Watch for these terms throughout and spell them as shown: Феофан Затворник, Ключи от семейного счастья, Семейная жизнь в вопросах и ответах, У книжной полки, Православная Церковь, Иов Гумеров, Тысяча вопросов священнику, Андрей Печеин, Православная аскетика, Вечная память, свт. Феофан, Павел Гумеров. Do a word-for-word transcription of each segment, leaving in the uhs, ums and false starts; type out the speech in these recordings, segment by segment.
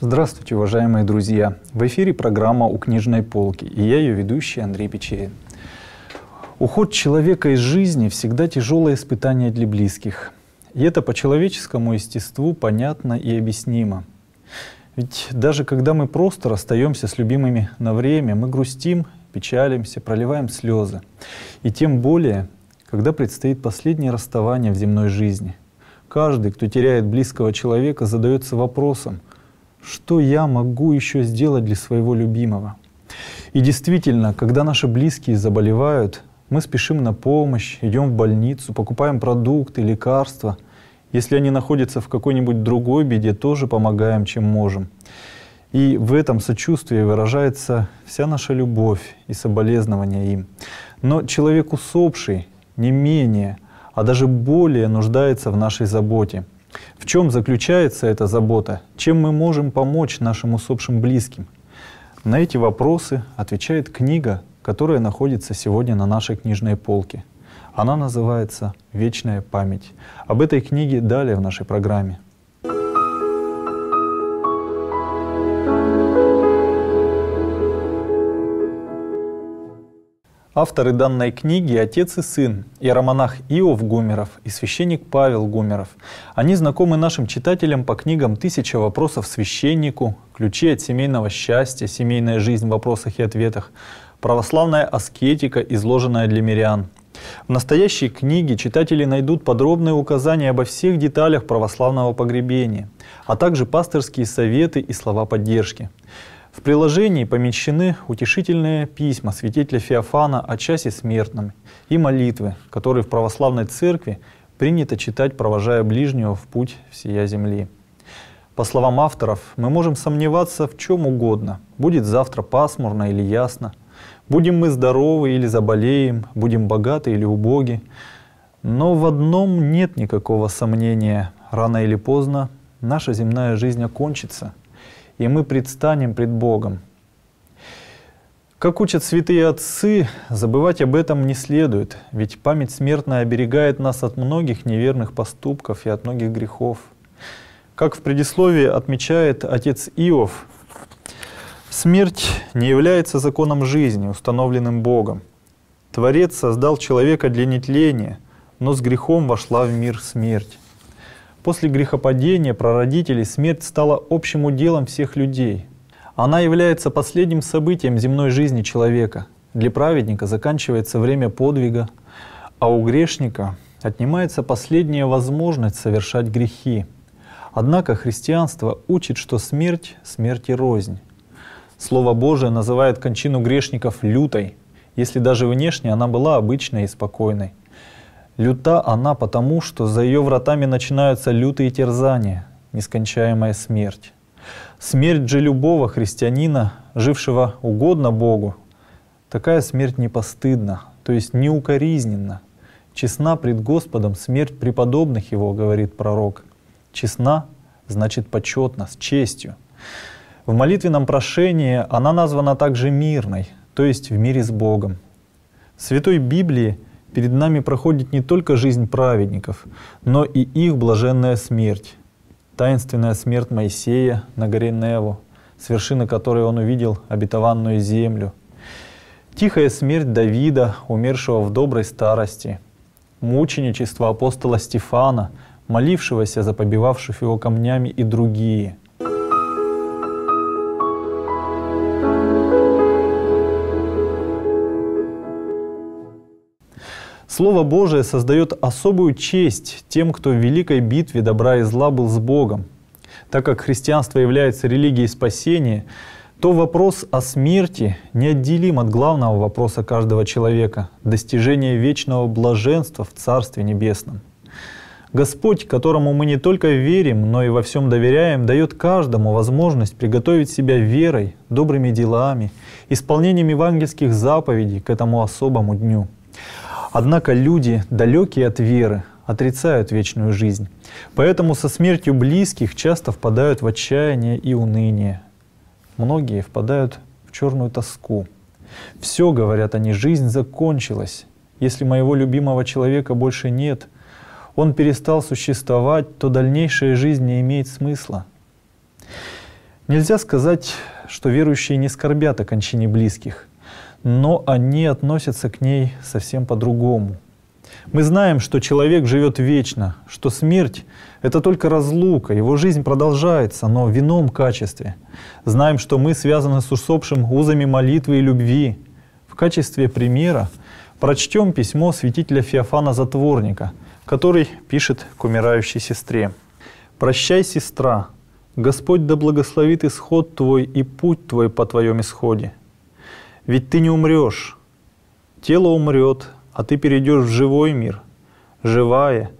Здравствуйте, уважаемые друзья! В эфире программа «У книжной полки», и я ее ведущий Андрей Печеин. Уход человека из жизни всегда тяжелое испытание для близких. И это по человеческому естеству понятно и объяснимо. Ведь даже когда мы просто расстаемся с любимыми на время, мы грустим, печалимся, проливаем слезы. И тем более, когда предстоит последнее расставание в земной жизни. Каждый, кто теряет близкого человека, задается вопросом: что я могу еще сделать для своего любимого? И действительно, когда наши близкие заболевают, мы спешим на помощь, идем в больницу, покупаем продукты, лекарства. Если они находятся в какой-нибудь другой беде, тоже помогаем, чем можем. И в этом сочувствии выражается вся наша любовь и соболезнование им. Но человек усопший не менее, а даже более нуждается в нашей заботе. В чем заключается эта забота? Чем мы можем помочь нашим усопшим близким? На эти вопросы отвечает книга, которая находится сегодня на нашей книжной полке. Она называется «Вечная память». Об этой книге далее в нашей программе. Авторы данной книги — отец и сын, иеромонах Иов Гумеров и священник Павел Гумеров. Они знакомы нашим читателям по книгам «Тысяча вопросов священнику», «Ключи от семейного счастья», «Семейная жизнь в вопросах и ответах», «Православная аскетика, изложенная для мирян». В настоящей книге читатели найдут подробные указания обо всех деталях православного погребения, а также пастырские советы и слова поддержки. В приложении помещены утешительные письма святителя Феофана о часе смертном и молитвы, которые в православной церкви принято читать, провожая ближнего в путь всея земли. По словам авторов, мы можем сомневаться в чем угодно: будет завтра пасмурно или ясно, будем мы здоровы или заболеем, будем богаты или убоги. Но в одном нет никакого сомнения: рано или поздно наша земная жизнь окончится, и мы предстанем пред Богом. Как учат святые отцы, забывать об этом не следует, ведь память смертная оберегает нас от многих неверных поступков и от многих грехов. Как в предисловии отмечает отец Иов, смерть не является законом жизни, установленным Богом. Творец создал человека для нетления, но с грехом вошла в мир смерть. После грехопадения прародителей смерть стала общим уделом всех людей. Она является последним событием земной жизни человека. Для праведника заканчивается время подвига, а у грешника отнимается последняя возможность совершать грехи. Однако христианство учит, что смерть — смерть и рознь. Слово Божие называет кончину грешников лютой, если даже внешне она была обычной и спокойной. Люта она потому, что за ее вратами начинаются лютые терзания, нескончаемая смерть. Смерть же любого христианина, жившего угодно Богу, такая смерть непостыдна, то есть неукоризненна. Честна пред Господом смерть преподобных его, говорит пророк. Честна значит почетна, с честью. В молитвенном прошении она названа также мирной, то есть в мире с Богом. В Святой Библии перед нами проходит не только жизнь праведников, но и их блаженная смерть. Таинственная смерть Моисея на горе Неву, с вершины которой он увидел обетованную землю. Тихая смерть Давида, умершего в доброй старости. Мученичество апостола Стефана, молившегося за побивавших его камнями, и другие. Слово Божие создает особую честь тем, кто в великой битве добра и зла был с Богом. Так как христианство является религией спасения, то вопрос о смерти неотделим от главного вопроса каждого человека — достижения вечного блаженства в Царстве Небесном. Господь, которому мы не только верим, но и во всем доверяем, дает каждому возможность приготовить себя верой, добрыми делами, исполнением евангельских заповедей к этому особому дню. Однако люди, далекие от веры, отрицают вечную жизнь, поэтому со смертью близких часто впадают в отчаяние и уныние. Многие впадают в черную тоску. Все, говорят они, жизнь закончилась. Если моего любимого человека больше нет, он перестал существовать, то дальнейшая жизнь не имеет смысла. Нельзя сказать, что верующие не скорбят о кончине близких, но они относятся к ней совсем по-другому. Мы знаем, что человек живет вечно, что смерть — это только разлука, его жизнь продолжается, но в ином качестве. Знаем, что мы связаны с усопшим узами молитвы и любви. В качестве примера прочтем письмо святителя Феофана Затворника, который пишет к умирающей сестре. «Прощай, сестра, Господь да благословит исход твой и путь твой по твоем исходе. Ведь ты не умрешь, тело умрет, а ты перейдешь в живой мир, живая,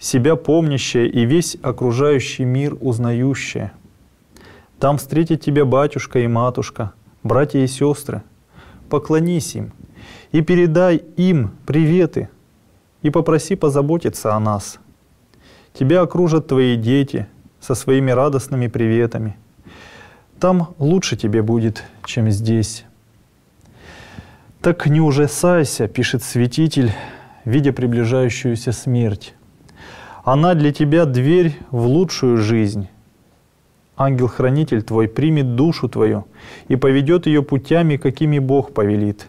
себя помнящая и весь окружающий мир узнающая. Там встретит тебя батюшка и матушка, братья и сестры. Поклонись им и передай им приветы, и попроси позаботиться о нас. Тебя окружат твои дети со своими радостными приветами. Там лучше тебе будет, чем здесь». «Так не ужасайся, — пишет святитель, — видя приближающуюся смерть. Она для тебя дверь в лучшую жизнь. Ангел-хранитель твой примет душу твою и поведет ее путями, какими Бог повелит.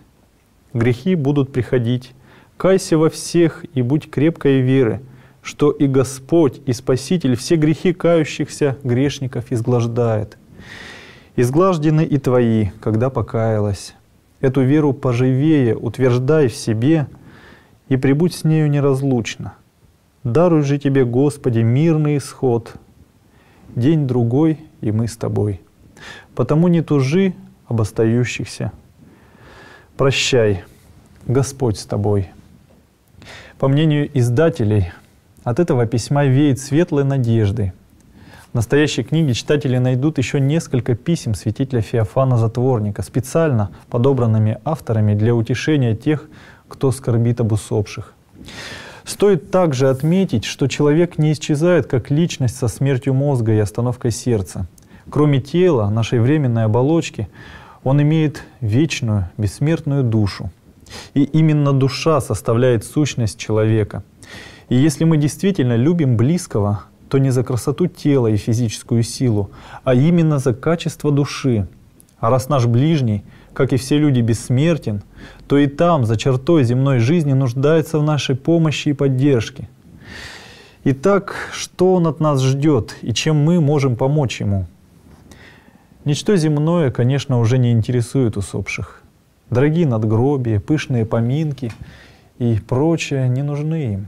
Грехи будут приходить. Кайся во всех и будь крепкой веры, что и Господь, и Спаситель все грехи кающихся грешников изглаждает. Изглаждены и твои, когда покаялась. Эту веру поживее утверждай в себе и прибудь с нею неразлучно. Даруй же тебе, Господи, мирный исход. День другой, и мы с тобой. Потому не тужи об остающихся. Прощай, Господь с тобой». По мнению издателей, от этого письма веет светлой надеждой. В настоящей книге читатели найдут еще несколько писем святителя Феофана Затворника, специально подобранными авторами для утешения тех, кто скорбит об усопших. Стоит также отметить, что человек не исчезает как личность со смертью мозга и остановкой сердца. Кроме тела, нашей временной оболочки, он имеет вечную, бессмертную душу. И именно душа составляет сущность человека. И если мы действительно любим близкого, то не за красоту тела и физическую силу, а именно за качество души. А раз наш ближний, как и все люди, бессмертен, то и там, за чертой земной жизни, нуждается в нашей помощи и поддержке. Итак, что он от нас ждет и чем мы можем помочь ему? Ничто земное, конечно, уже не интересует усопших. Дорогие надгробия, пышные поминки и прочее не нужны им.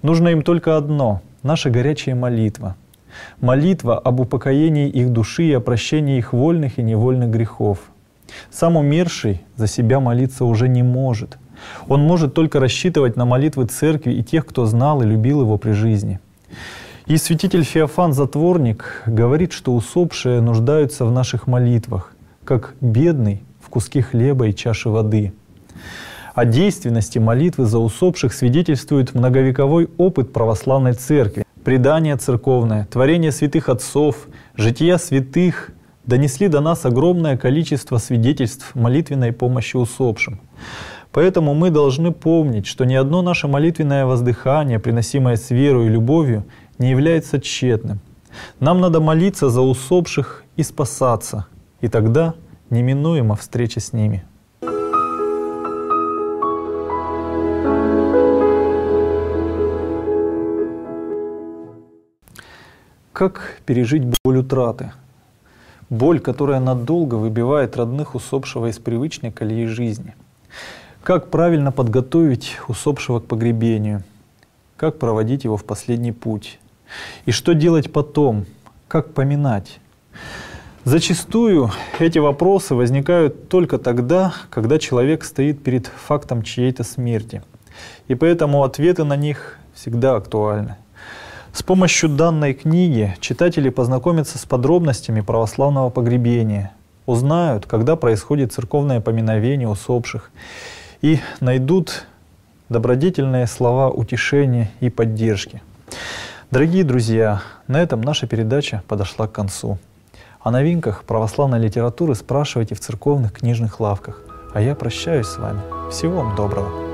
Нужно им только одно — наша горячая молитва. Молитва об упокоении их души и о прощении их вольных и невольных грехов. Сам умерший за себя молиться уже не может. Он может только рассчитывать на молитвы церкви и тех, кто знал и любил его при жизни. И святитель Феофан Затворник говорит, что усопшие нуждаются в наших молитвах, как бедный в куске хлеба и чаше воды. О действенности молитвы за усопших свидетельствует многовековой опыт Православной Церкви. Предание церковное, творение святых отцов, жития святых донесли до нас огромное количество свидетельств молитвенной помощи усопшим. Поэтому мы должны помнить, что ни одно наше молитвенное воздыхание, приносимое с верой и любовью, не является тщетным. Нам надо молиться за усопших и спасаться, и тогда неминуема встреча с ними. Как пережить боль утраты? Боль, которая надолго выбивает родных усопшего из привычной колеи жизни. Как правильно подготовить усопшего к погребению? Как проводить его в последний путь? И что делать потом? Как поминать? Зачастую эти вопросы возникают только тогда, когда человек стоит перед фактом чьей-то смерти. И поэтому ответы на них всегда актуальны. С помощью данной книги читатели познакомятся с подробностями православного погребения, узнают, когда происходит церковное поминовение усопших, и найдут добродетельные слова утешения и поддержки. Дорогие друзья, на этом наша передача подошла к концу. О новинках православной литературы спрашивайте в церковных книжных лавках. А я прощаюсь с вами. Всего вам доброго!